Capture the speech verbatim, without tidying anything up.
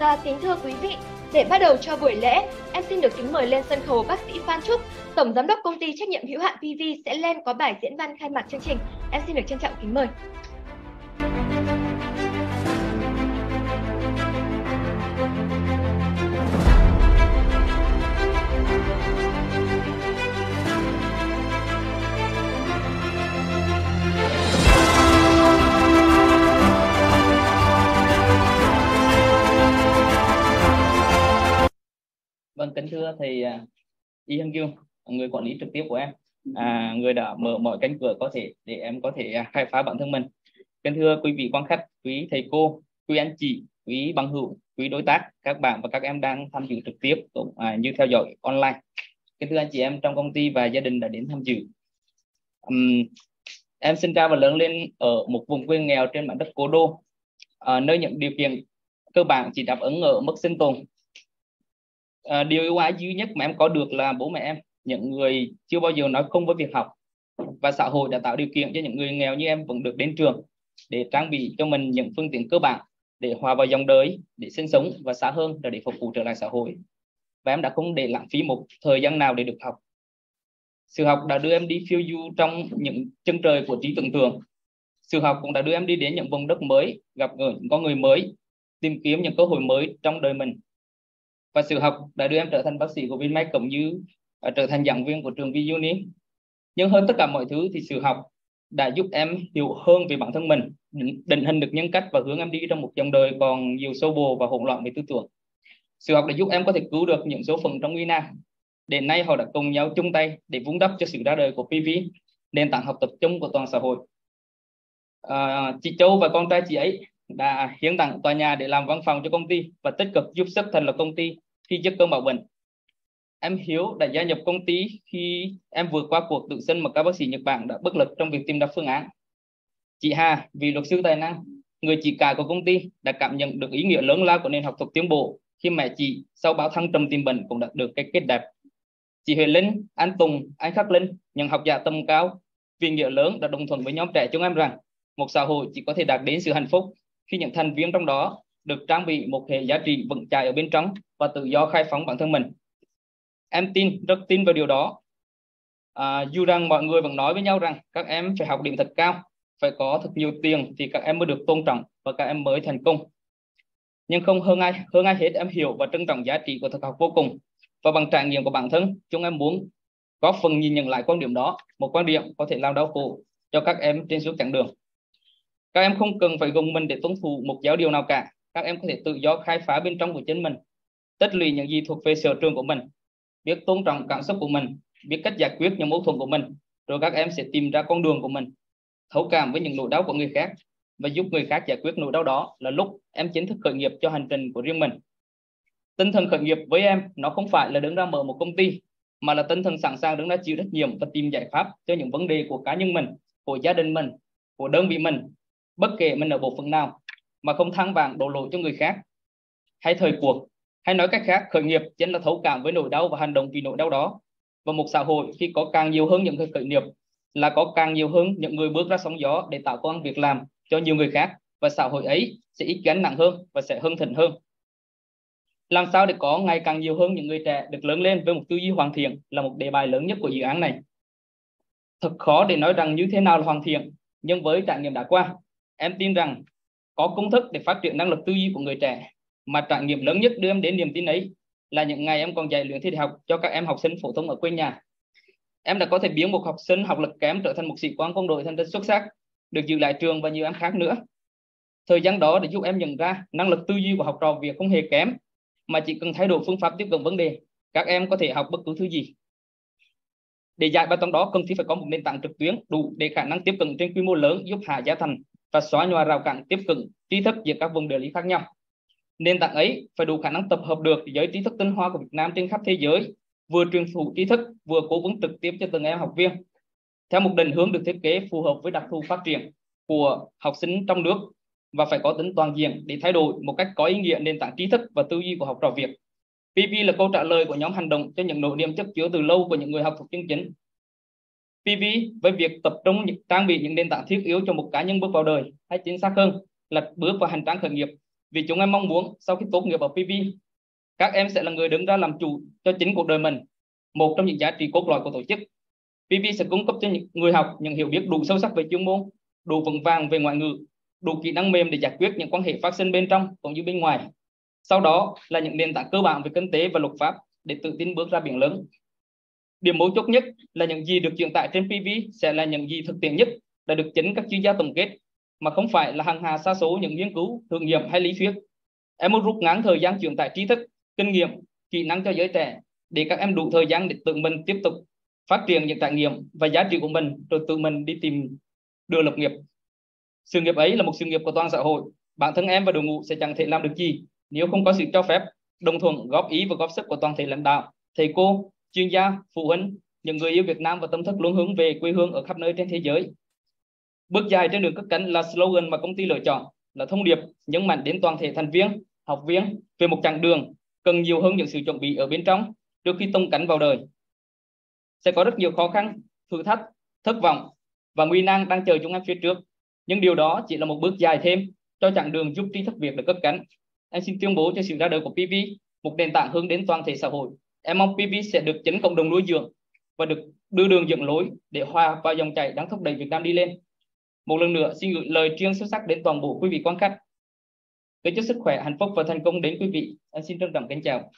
Và kính thưa quý vị, để bắt đầu cho buổi lễ, em xin được kính mời lên sân khấu bác sĩ Phan Trúc, Tổng Giám đốc Công ty Trách nhiệm hữu hạn pê vê sẽ lên có bài diễn văn khai mạc chương trình. Em xin được trân trọng kính mời. Vâng, kính thưa thầy Y Hưng Dương, người quản lý trực tiếp của em, à, người đã mở mọi cánh cửa có thể để em có thể khai phá bản thân mình. Kính thưa quý vị quan khách, quý thầy cô, quý anh chị, quý bằng hữu, quý đối tác, các bạn và các em đang tham dự trực tiếp cũng à, như theo dõi online. Kính thưa anh chị em trong công ty và gia đình đã đến tham dự. Uhm, em sinh ra và lớn lên ở một vùng quê nghèo trên mảnh đất cố đô, à, nơi những điều kiện cơ bản chỉ đáp ứng ở mức sinh tồn. À, điều ưu ái duy nhất mà em có được là bố mẹ em, những người chưa bao giờ nói không với việc học, và xã hội đã tạo điều kiện cho những người nghèo như em vẫn được đến trường để trang bị cho mình những phương tiện cơ bản để hòa vào dòng đời, để sinh sống, và xa hơn là để phục vụ trở lại xã hội. Và em đã không để lãng phí một thời gian nào để được học. Sự học đã đưa em đi phiêu du trong những chân trời của trí tưởng tượng. Sự học cũng đã đưa em đi đến những vùng đất mới, gặp gỡ những con người mới, tìm kiếm những cơ hội mới trong đời mình. Và sự học đã đưa em trở thành bác sĩ của Vinmec cũng như uh, trở thành giảng viên của trường VUni. Nhưng hơn tất cả mọi thứ thì sự học đã giúp em hiểu hơn về bản thân mình, định hình được nhân cách và hướng em đi trong một dòng đời còn nhiều xô bồ và hỗn loạn về tư tưởng. Sự học đã giúp em có thể cứu được những số phận trong nguy nan. Đến nay họ đã cùng nhau chung tay để vun đắp cho sự ra đời của pê vê, nền tảng học tập chung của toàn xã hội. À, chị Châu và con trai chị ấy đã hiến tặng tòa nhà để làm văn phòng cho công ty và tích cực giúp sức thành lập công ty khi giấc cơn bão bệnh. Em Hiếu đã gia nhập công ty khi em vượt qua cuộc tự sinh mà các bác sĩ Nhật Bản đã bất lực trong việc tìm ra phương án. Chị Hà, vì luật sư tài năng, người chị cả của công ty, đã cảm nhận được ý nghĩa lớn lao của nền học thuật tiến bộ khi mẹ chị sau bão thăng trầm tìm bệnh cũng đạt được cái kết đẹp. Chị Huyền Linh, anh Tùng, anh Khắc Linh, những học giả tầm cao, vì nghĩa lớn đã đồng thuận với nhóm trẻ chúng em rằng một xã hội chỉ có thể đạt đến sự hạnh phúc khi những thành viên trong đó được trang bị một hệ giá trị vững chãi ở bên trong và tự do khai phóng bản thân mình. Em tin, rất tin vào điều đó. À, dù rằng mọi người vẫn nói với nhau rằng các em phải học điểm thật cao, phải có thật nhiều tiền thì các em mới được tôn trọng và các em mới thành công. Nhưng không hơn ai, hơn ai hết em hiểu và trân trọng giá trị của thực học vô cùng. Và bằng trải nghiệm của bản thân, chúng em muốn góp phần nhìn nhận lại quan điểm đó, một quan điểm có thể làm đau khổ cho các em trên suốt chặng đường. Các em không cần phải gồng mình để tuân thủ một giáo điều nào cả. Các em có thể tự do khai phá bên trong của chính mình, tích lũy những gì thuộc về sở trường của mình, biết tôn trọng cảm xúc của mình, biết cách giải quyết những mâu thuẫn của mình, rồi các em sẽ tìm ra con đường của mình, thấu cảm với những nỗi đau của người khác và giúp người khác giải quyết nỗi đau đó là lúc em chính thức khởi nghiệp cho hành trình của riêng mình. Tinh thần khởi nghiệp với em, nó không phải là đứng ra mở một công ty, mà là tinh thần sẵn sàng đứng ra chịu trách nhiệm và tìm giải pháp cho những vấn đề của cá nhân mình, của gia đình mình, của đơn vị mình, bất kể mình ở bộ phận nào, mà không than vãn đổ lỗi cho người khác hay thời cuộc. Hay nói cách khác, khởi nghiệp chính là thấu cảm với nỗi đau và hành động vì nỗi đau đó. Và một xã hội khi có càng nhiều hơn những người khởi nghiệp là có càng nhiều hơn những người bước ra sóng gió để tạo công ăn việc làm cho nhiều người khác, và xã hội ấy sẽ ít gánh nặng hơn và sẽ hưng thịnh hơn. Làm sao để có ngày càng nhiều hơn những người trẻ được lớn lên với một tư duy hoàn thiện là một đề bài lớn nhất của dự án này. Thật khó để nói rằng như thế nào là hoàn thiện, nhưng với trải nghiệm đã qua, em tin rằng có công thức để phát triển năng lực tư duy của người trẻ. Mà trải nghiệm lớn nhất đưa em đến niềm tin ấy là những ngày em còn dạy luyện thi đại học cho các em học sinh phổ thông ở quê nhà. Em đã có thể biến một học sinh học lực kém trở thành một sĩ quan quân đội thành tích xuất sắc, được giữ lại trường và nhiều em khác nữa. Thời gian đó để giúp em nhận ra năng lực tư duy của học trò Việt không hề kém, mà chỉ cần thay đổi phương pháp tiếp cận vấn đề, các em có thể học bất cứ thứ gì. Để giải bài toán đó cần thiết phải có một nền tảng trực tuyến đủ để khả năng tiếp cận trên quy mô lớn giúp hạ giá thành và xóa nhòa rào cản tiếp cận tri thức giữa các vùng địa lý khác nhau. Nền tảng ấy phải đủ khả năng tập hợp được giới trí thức tinh hoa của Việt Nam trên khắp thế giới, vừa truyền thụ tri thức, vừa cố vấn trực tiếp cho từng em học viên, theo một định hướng được thiết kế phù hợp với đặc thù phát triển của học sinh trong nước, và phải có tính toàn diện để thay đổi một cách có ý nghĩa nền tảng tri thức và tư duy của học trò Việt. pê vê là câu trả lời của nhóm hành động cho những nỗi niềm chất chứa từ lâu của những người học thuật chân chính. pê vê với việc tập trung trang bị những nền tảng thiết yếu cho một cá nhân bước vào đời, hay chính xác hơn là bước vào hành trang khởi nghiệp, vì chúng em mong muốn sau khi tốt nghiệp ở pê vê, các em sẽ là người đứng ra làm chủ cho chính cuộc đời mình, một trong những giá trị cốt lõi của tổ chức. pê vê sẽ cung cấp cho những người học những hiểu biết đủ sâu sắc về chuyên môn, đủ vững vàng về ngoại ngữ, đủ kỹ năng mềm để giải quyết những quan hệ phát sinh bên trong cũng như bên ngoài. Sau đó là những nền tảng cơ bản về kinh tế và luật pháp để tự tin bước ra biển lớn. Điểm mấu chốt nhất là những gì được truyền tải trên pê vê sẽ là những gì thực tiễn nhất đã được chính các chuyên gia tổng kết, mà không phải là hàng hà sa số những nghiên cứu, thử nghiệm hay lý thuyết. Em muốn rút ngắn thời gian truyền tải tri thức, kinh nghiệm, kỹ năng cho giới trẻ để các em đủ thời gian để tự mình tiếp tục phát triển những trải nghiệm và giá trị của mình, rồi tự mình đi tìm đường lập nghiệp. Sự nghiệp ấy là một sự nghiệp của toàn xã hội. Bản thân em và đội ngũ sẽ chẳng thể làm được gì nếu không có sự cho phép, đồng thuận, góp ý và góp sức của toàn thể lãnh đạo, thầy cô, chuyên gia, phụ huynh, những người yêu Việt Nam và tâm thức luôn hướng về quê hương ở khắp nơi trên thế giới. Bước dài trên đường cất cánh là slogan mà công ty lựa chọn, là thông điệp nhấn mạnh đến toàn thể thành viên, học viên về một chặng đường cần nhiều hơn những sự chuẩn bị ở bên trong trước khi tông cánh vào đời. Sẽ có rất nhiều khó khăn, thử thách, thất vọng và nguy nan đang chờ chúng em phía trước. Nhưng điều đó chỉ là một bước dài thêm cho chặng đường giúp tri thức Việt được cất cánh. Em xin tuyên bố cho sự ra đời của pê vê, một nền tảng hướng đến toàn thể xã hội. Em mong pê vê sẽ được chính cộng đồng nuôi dưỡng và được đưa đường dẫn lối để hòa vào dòng chảy đang thúc đẩy Việt Nam đi lên. Một lần nữa xin gửi lời tri ân sâu sắc đến toàn bộ quý vị quan khách. Kính chúc sức khỏe, hạnh phúc và thành công đến quý vị. Em xin trân trọng kính chào.